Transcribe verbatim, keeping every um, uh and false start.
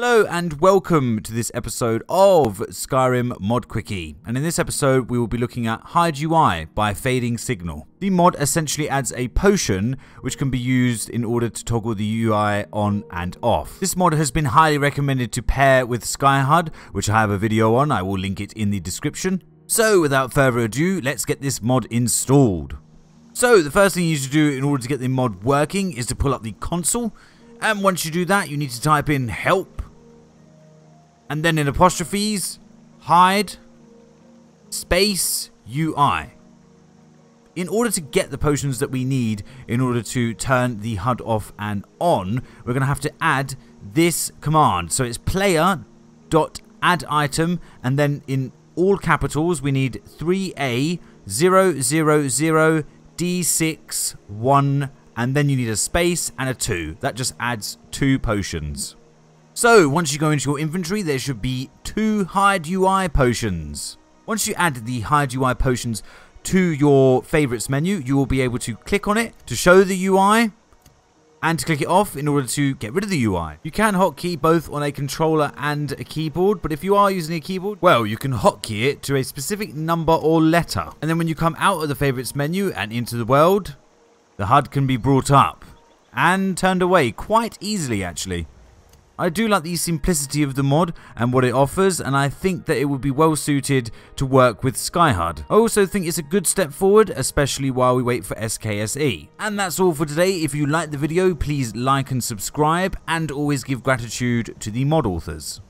Hello and welcome to this episode of Skyrim Mod Quickie, and in this episode we will be looking at Hide U I by Fading Signal. The mod essentially adds a potion which can be used in order to toggle the U I on and off. This mod has been highly recommended to pair with SkyHUD, which I have a video on. I will link it in the description. So without further ado, let's get this mod installed. So the first thing you need to do in order to get the mod working is to pull up the console, and once you do that you need to type in help, and then in apostrophes, hide, space, U I. In order to get the potions that we need in order to turn the H U D off and on, we're going to have to add this command. So it's player.addItem, and then in all capitals we need three A zero zero zero D six one, and then you need a space and a two. That just adds two potions. So, once you go into your inventory, there should be two Hide U I potions. Once you add the Hide U I potions to your favorites menu, you will be able to click on it to show the U I and to click it off in order to get rid of the U I. You can hotkey both on a controller and a keyboard, but if you are using a keyboard, well, you can hotkey it to a specific number or letter. And then when you come out of the favorites menu and into the world, the H U D can be brought up and turned away quite easily, actually. I do like the simplicity of the mod and what it offers, and I think that it would be well suited to work with SkyHUD. I also think it's a good step forward, especially while we wait for S K S E. And that's all for today. If you liked the video, please like and subscribe, and always give gratitude to the mod authors.